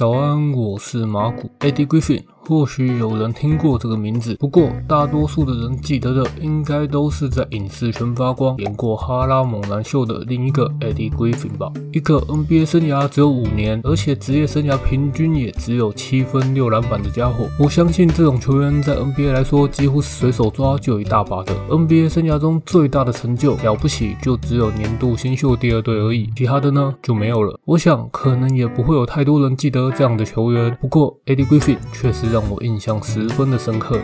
早安，我是马古。 Eddie Griffin 或许有人听过这个名字，不过大多数的人记得的应该都是在影视圈发光、演过哈拉猛男秀的另一个 Eddie Griffin 吧。一个 NBA 生涯只有5年，而且职业生涯平均也只有7分6篮板的家伙，我相信这种球员在 NBA 来说几乎是随手抓就有一大把的。NBA 生涯中最大的成就，了不起就只有年度新秀第2队而已，其他的呢就没有了。我想可能也不会有太多人记得这样的球员，不过 Eddie Griffin 确实让我印象十分的深刻。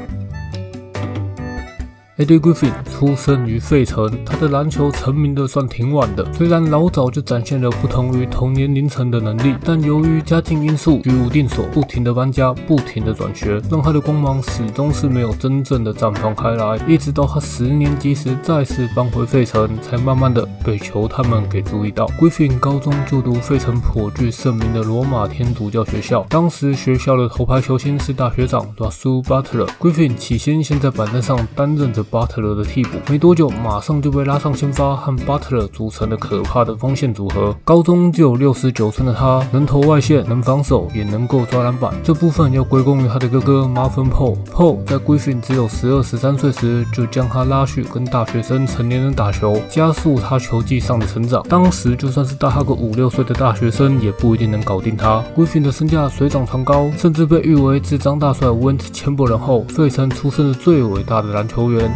Eddie Griffin 出生于费城，他的篮球成名的算挺晚的。虽然老早就展现了不同于同年龄层的能力，但由于家境因素居无定所，不停的搬家，不停的转学，让他的光芒始终是没有真正的绽放开来。一直到他10年级时再次搬回费城，才慢慢的被球探们给注意到。Griffin 高中就读费城颇具盛名的罗马天主教学校，当时学校的头牌球星是大学长 Russell Butler。Griffin 起先在板凳上担任着 巴特勒的替补，没多久马上就被拉上先发，和巴特勒组成了可怕的锋线组合。高中就有69寸的他，能投外线，能防守，也能够抓篮板。这部分要归功于他的哥哥 Marvin Poe。Poe 在 Griffin 只有12、13岁时，就将他拉去跟大学生、成年人打球，加速他球技上的成长。当时就算是大他个5、6岁的大学生，也不一定能搞定他。Griffin 的身价水涨船高，甚至被誉为自当大帅 Wilt chamberlain 后，费城出生的最伟大的篮球员。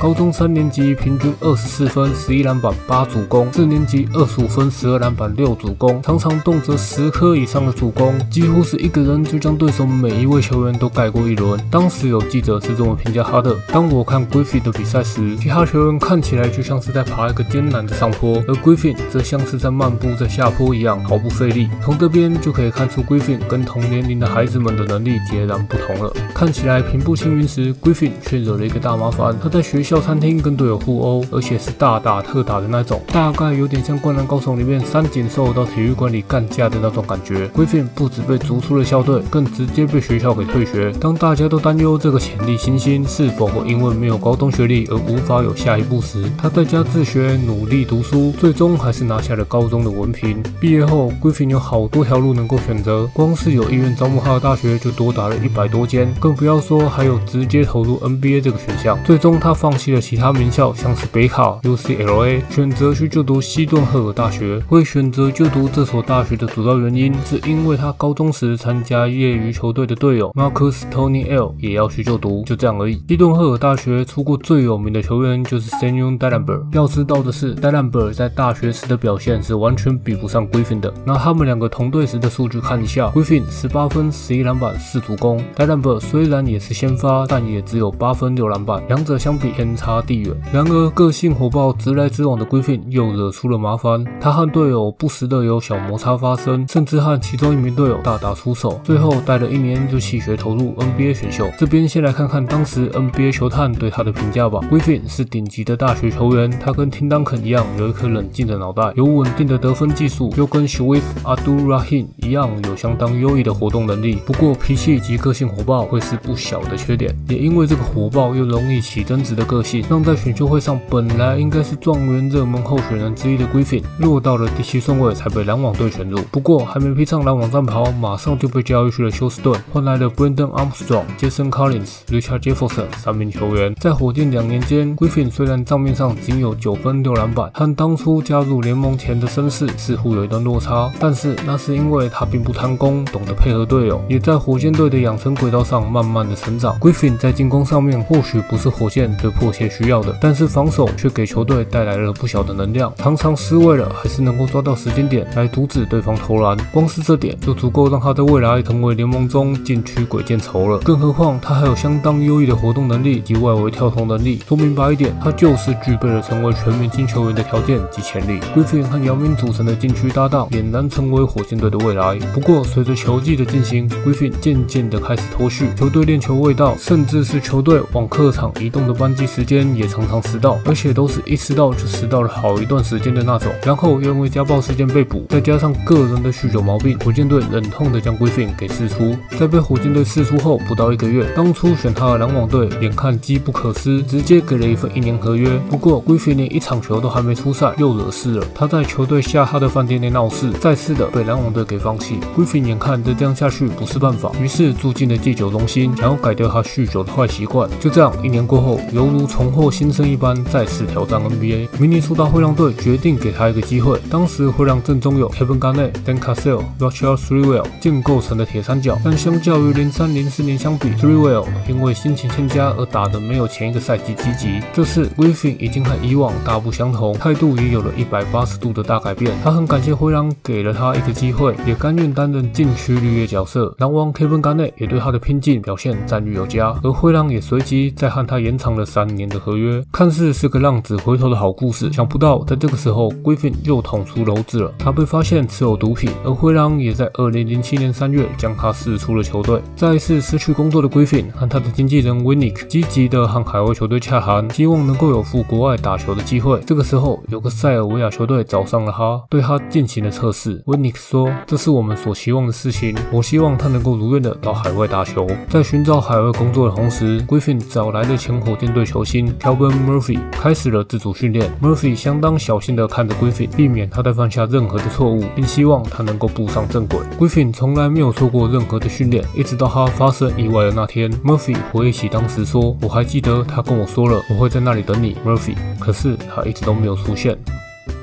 高中3年级平均24分、11篮板、8助攻；4年级25分、12篮板、6助攻，常常动辄10颗以上的助攻，几乎是一个人就将对手每一位球员都盖过一轮。当时有记者是这么评价他的：当我看 Griffin 的比赛时，其他球员看起来就像是在爬一个艰难的上坡，而 Griffin 则像是在漫步在下坡一样毫不费力。从这边就可以看出 Griffin 跟同年龄的孩子们的能力截然不同了。看起来平步青云时 ，Griffin 却惹了一个大麻烦，他在学校 餐厅跟队友互殴，而且是大打特打的那种，大概有点像《灌篮高手》里面三井寿到体育馆里干架的那种感觉。Griffin 不止被逐出了校队，更直接被学校给退学。当大家都担忧这个潜力新星是否会因为没有高中学历而无法有下一步时，他在家自学，努力读书，最终还是拿下了高中的文凭。毕业后 ，Griffin 有好多条路能够选择，光是有意愿招募他的大学就多达了100多间，更不要说还有直接投入 NBA 这个选项。最终他放弃了其他名校，像是北卡、UCLA， 选择去就读西顿赫尔大学。会选择就读这所大学的主要原因，是因为他高中时参加业余球队的队友 Marcus Tonyell 也要去就读，就这样而已。西顿赫尔大学出过最有名的球员就是 Sean Dallanber。要知道的是 ，Dallanber 在大学时的表现是完全比不上 Griffin 的。拿他们两个同队时的数据看一下 ，Griffin 18分、11篮板、4助攻 ，Dallanber 虽然也是先发，但也只有8分、6篮板，两者相比差地远。然而，个性火爆、直来直往的 Griffin 又惹出了麻烦。他和队友不时的有小摩擦发生，甚至和其中一名队友大打出手。最后待了1年就弃学投入 NBA 选秀。这边先来看看当时 NBA 球探对他的评价吧。Griffin 是顶级的大学球员，他跟tim Duncan 一样有一颗冷静的脑袋，有稳定的得分技术，又跟 Sharif Abdul-Rahim 一样有相当优异的活动能力。不过脾气及个性火爆会是不小的缺点，也因为这个火爆又容易起争执的个性， 让在选秀会上本来应该是状元热门候选人之一的 Griffin 落到了第7顺位，才被篮网队选入。不过还没披上篮网战袍，马上就被交易去了休斯顿，换来了 Brandon Armstrong、Jason Collins、Richard Jefferson 3名球员。在火箭2年间 ，Griffin 虽然账面上仅有9分、6篮板，和当初加入联盟前的身世似乎有一段落差，但是那是因为他并不贪功，懂得配合队友，也在火箭队的养成轨道上慢慢的成长。Griffin 在进攻上面或许不是火箭最迫切 需要的，但是防守却给球队带来了不小的能量。常常失位了，还是能够抓到时间点来阻止对方投篮。光是这点就足够让他在未来成为联盟中禁区鬼见愁了。更何况他还有相当优异的活动能力及外围跳投能力。说明白一点，他就是具备了成为全明星球员的条件及潜力。Griffin 和姚明组成的禁区搭档，俨然成为火箭队的未来。不过，随着球季的进行 ，Griffin 渐渐的开始脱序，球队练球味道，甚至是球队往客场移动的班机时间也常常迟到，而且都是一迟到就迟到了好一段时间的那种。然后又因为家暴事件被捕，再加上个人的酗酒毛病，火箭队忍痛的将 Griffin 给释出。在被火箭队释出后不到一个月，当初选他的篮网队眼看机不可失，直接给了一份1年合约。不过 Griffin 连一场球都还没出赛，又惹事了。他在球队下榻的饭店内闹事，再次的被篮网队给放弃。Griffin 眼看着这样下去不是办法，于是住进了戒酒中心，想要改掉他酗酒的坏习惯。就这样，1年过后，犹如重获新生一般，再次挑战 NBA。明尼苏达灰狼队决定给他一个机会。当时灰狼阵中有 Kevin Garnett、Dan Cassell、Rachel Threewell 建构成的铁三角，但相较于03、04年相比 ，Threewell 因为心情欠佳而打得没有前一个赛季积极。这次 Griffin 已经和以往大不相同，态度也有了180度的大改变。他很感谢灰狼给了他一个机会，也甘愿担任禁区绿叶角色。篮网 Kevin Garnett 也对他的拼劲表现赞誉有加，而灰狼也随即再和他延长了3年的合约。看似是个浪子回头的好故事，想不到在这个时候 ，Griffin 又捅出篓子了。他被发现持有毒品，而灰狼也在2007年3月将他释出了球队。再一次失去工作的 Griffin 和他的经纪人 Winick 积极的和海外球队洽谈，希望能够有赴国外打球的机会。这个时候，有个塞尔维亚球队找上了他，对他进行了测试。Winick 说：“这是我们所期望的事情，我希望他能够如愿的到海外打球。”在寻找海外工作的同时 ，Griffin 找来了前火箭队球星 Kevin Murphy 开始了自主训练。Murphy 相当小心的看着 Griffin， 避免他再犯下任何的错误，并希望他能够步上正轨。Griffin 从来没有错过任何的训练，一直到他发生意外的那天。Murphy 回忆起当时说：“我还记得他跟我说了，我会在那里等你 ，Murphy。”可是他一直都没有出现。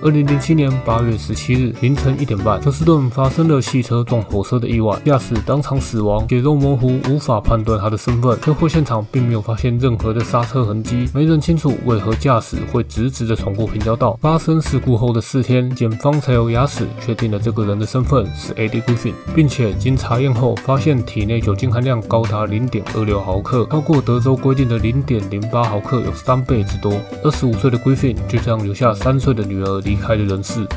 2007年8月17日凌晨1点半，休斯顿发生了汽车撞火车的意外，驾驶当场死亡，血肉模糊，无法判断他的身份。车祸现场并没有发现任何的刹车痕迹，没人清楚为何驾驶会直直的闯过平交道。发生事故后的4天，检方才有牙齿确定了这个人的身份是 Eddie Griffin， 并且经查验后发现体内酒精含量高达 0.26 毫克，超过德州规定的 0.08 毫克有3倍之多。25岁的 Griffin 就这样留下3岁的女儿离开了人世。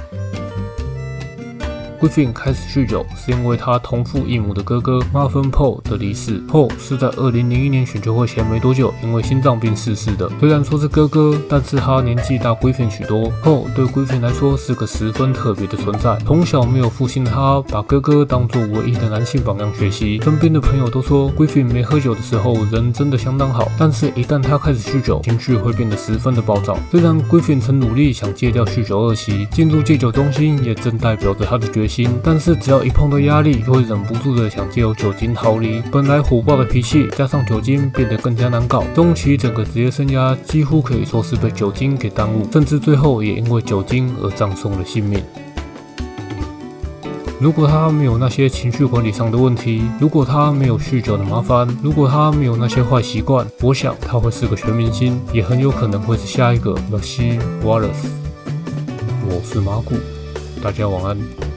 Griffin 开始酗酒是因为他同父异母的哥哥 Marvin Poe 的离世。Poe 是在2001年选秀会前没多久因为心脏病逝世的。虽然说是哥哥，但是他年纪大 Griffin 许多。Poe 对 Griffin 来说是个十分特别的存在。从小没有父亲的他，把哥哥当作唯一的男性榜样学习。身边的朋友都说 Griffin 没喝酒的时候人真的相当好，但是一旦他开始酗酒，情绪会变得十分的暴躁。虽然 Griffin 曾努力想戒掉酗酒恶习，进入戒酒中心也正代表着他的决心，但是只要一碰到压力，就会忍不住的想借由酒精逃离。本来火爆的脾气，加上酒精变得更加难搞。终其整个职业生涯几乎可以说是被酒精给耽误，甚至最后也因为酒精而葬送了性命。如果他没有那些情绪管理上的问题，如果他没有酗酒的麻烦，如果他没有那些坏习惯，我想他会是个全明星，也很有可能会是下一个Rasheed Wallace。我是马古，大家晚安。